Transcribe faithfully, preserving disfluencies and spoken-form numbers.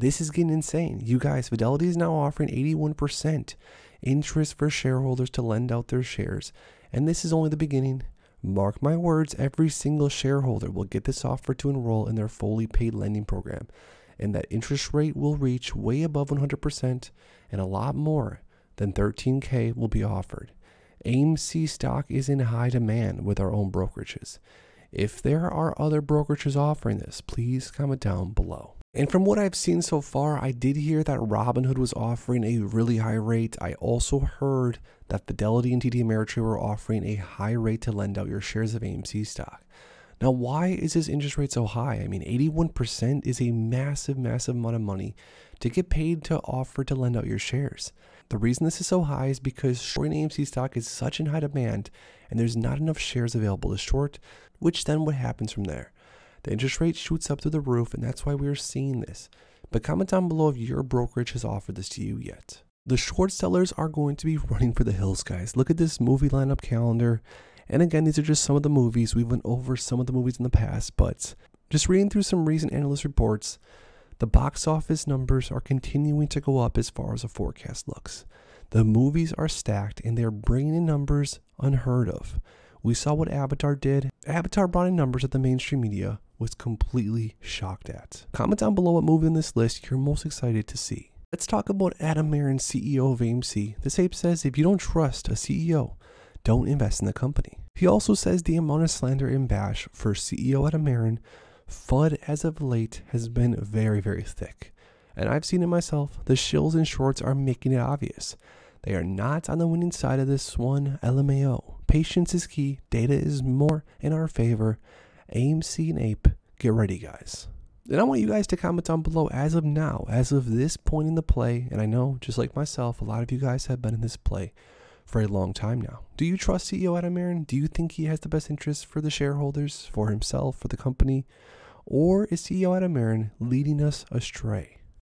This is getting insane. You guys, Fidelity is now offering eighty-one percent interest for shareholders to lend out their shares. And this is only the beginning. Mark my words, every single shareholder will get this offer to enroll in their fully paid lending program. And that interest rate will reach way above one hundred percent, and a lot more than thirteen K will be offered. A M C stock is in high demand with our own brokerages. If there are other brokerages offering this, please comment down below. And from what I've seen so far, I did hear that Robinhood was offering a really high rate. I also heard that Fidelity and T D Ameritrade were offering a high rate to lend out your shares of A M C stock. Now, why is this interest rate so high? I mean, eighty-one percent is a massive, massive amount of money to get paid to offer to lend out your shares. The reason this is so high is because shorting A M C stock is such in high demand and there's not enough shares available to short, which then what happens from there? The interest rate shoots up through the roof, and that's why we are seeing this. But comment down below if your brokerage has offered this to you yet. The short sellers are going to be running for the hills, guys. Look at this movie lineup calendar. And again, these are just some of the movies. We went over some of the movies in the past, but just reading through some recent analyst reports, the box office numbers are continuing to go up as far as a forecast looks. The movies are stacked and they're bringing in numbers unheard of. We saw what Avatar did. Avatar brought in numbers that the mainstream media was completely shocked at. Comment down below what movie in this list you're most excited to see. Let's talk about Adam Aaron, C E O of A M C. This ape says, if you don't trust a C E O, don't invest in the company. He also says the amount of slander and bash for C E O Adam Aaron, FUD as of late, has been very, very thick. And I've seen it myself. The shills and shorts are making it obvious. They are not on the winning side of this one, L M A O. Patience is key. Data is more in our favor. A M C and ape, get ready, guys. And I want you guys to comment down below as of now, as of this point in the play. And I know, just like myself, a lot of you guys have been in this play for a long time now. Do you trust C E O Adam Aaron? Do you think he has the best interest for the shareholders, for himself, for the company? Or is C E O Adam Aaron leading us astray?